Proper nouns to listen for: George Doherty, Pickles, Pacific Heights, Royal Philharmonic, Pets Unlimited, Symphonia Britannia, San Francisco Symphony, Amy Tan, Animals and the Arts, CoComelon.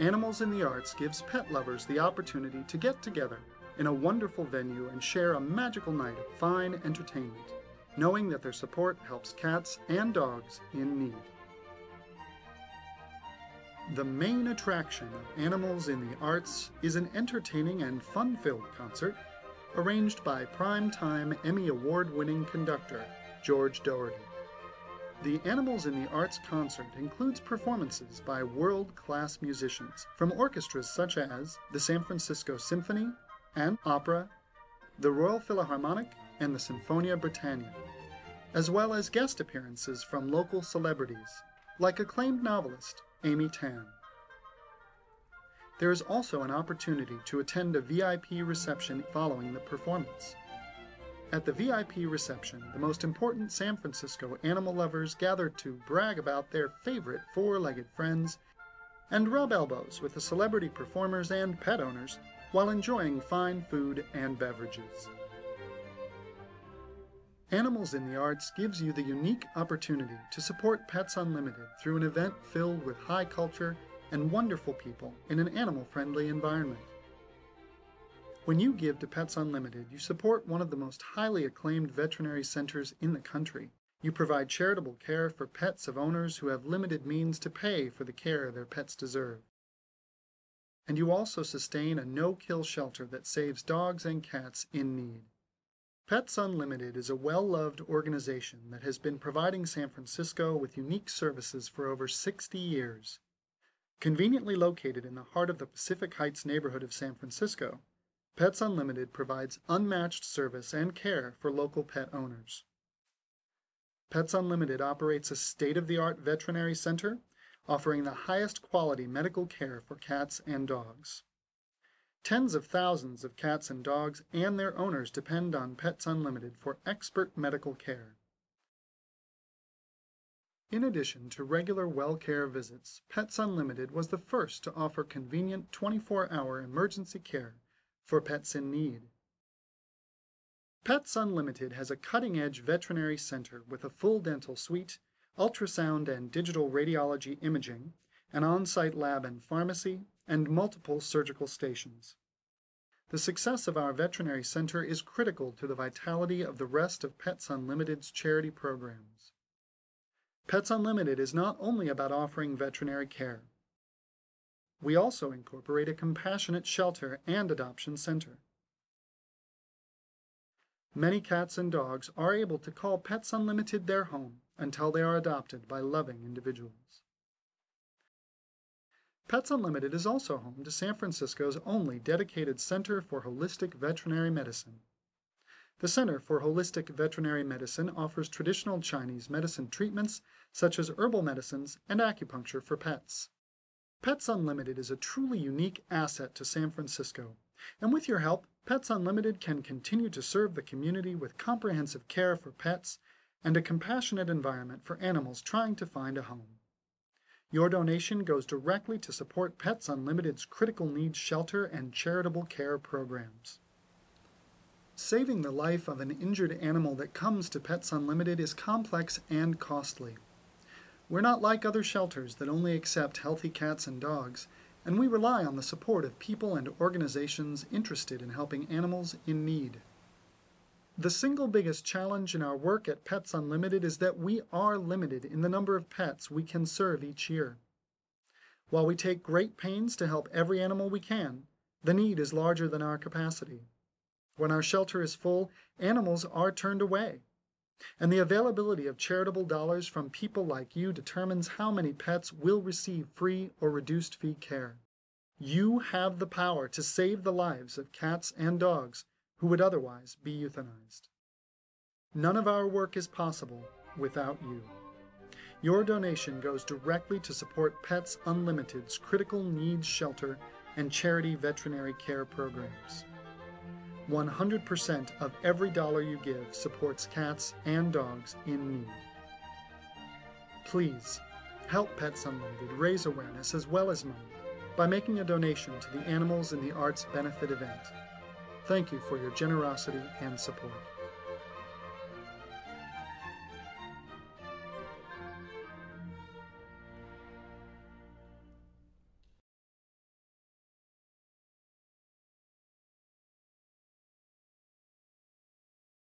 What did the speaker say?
Animals in the Arts gives pet lovers the opportunity to get together in a wonderful venue and share a magical night of fine entertainment, knowing that their support helps cats and dogs in need. The main attraction of Animals in the Arts is an entertaining and fun-filled concert arranged by primetime Emmy Award-winning conductor George Doherty. The Animals in the Arts concert includes performances by world-class musicians from orchestras such as the San Francisco Symphony and Opera, the Royal Philharmonic, and the Symphonia Britannia, as well as guest appearances from local celebrities, like acclaimed novelist Amy Tan. There is also an opportunity to attend a VIP reception following the performance. At the VIP reception, the most important San Francisco animal lovers gather to brag about their favorite four-legged friends and rub elbows with the celebrity performers and pet owners while enjoying fine food and beverages. Animals in the Arts gives you the unique opportunity to support Pets Unlimited through an event filled with high culture and wonderful people in an animal-friendly environment. When you give to Pets Unlimited, you support one of the most highly acclaimed veterinary centers in the country. You provide charitable care for pets of owners who have limited means to pay for the care their pets deserve. And you also sustain a no-kill shelter that saves dogs and cats in need. Pets Unlimited is a well-loved organization that has been providing San Francisco with unique services for over 60 years. Conveniently located in the heart of the Pacific Heights neighborhood of San Francisco, Pets Unlimited provides unmatched service and care for local pet owners. Pets Unlimited operates a state-of-the-art veterinary center, offering the highest quality medical care for cats and dogs. Tens of thousands of cats and dogs and their owners depend on Pets Unlimited for expert medical care. In addition to regular well-care visits, Pets Unlimited was the first to offer convenient 24-hour emergency care for pets in need. Pets Unlimited has a cutting-edge veterinary center with a full dental suite, ultrasound and digital radiology imaging, an on-site lab and pharmacy, and multiple surgical stations. The success of our veterinary center is critical to the vitality of the rest of Pets Unlimited's charity programs. Pets Unlimited is not only about offering veterinary care. We also incorporate a compassionate shelter and adoption center. Many cats and dogs are able to call Pets Unlimited their home until they are adopted by loving individuals. Pets Unlimited is also home to San Francisco's only dedicated Center for Holistic Veterinary Medicine. The Center for Holistic Veterinary Medicine offers traditional Chinese medicine treatments such as herbal medicines and acupuncture for pets. Pets Unlimited is a truly unique asset to San Francisco, and with your help, Pets Unlimited can continue to serve the community with comprehensive care for pets and a compassionate environment for animals trying to find a home. Your donation goes directly to support Pets Unlimited's critical needs shelter and charitable care programs. Saving the life of an injured animal that comes to Pets Unlimited is complex and costly. We're not like other shelters that only accept healthy cats and dogs, and we rely on the support of people and organizations interested in helping animals in need. The single biggest challenge in our work at Pets Unlimited is that we are limited in the number of pets we can serve each year. While we take great pains to help every animal we can, the need is larger than our capacity. When our shelter is full, animals are turned away. And the availability of charitable dollars from people like you determines how many pets will receive free or reduced fee care. You have the power to save the lives of cats and dogs who would otherwise be euthanized. None of our work is possible without you. Your donation goes directly to support Pets Unlimited's critical needs shelter and charity veterinary care programs. 100% of every dollar you give supports cats and dogs in need. Please, help Pets Unlimited raise awareness as well as money by making a donation to the Animals in the Arts benefit event. Thank you for your generosity and support.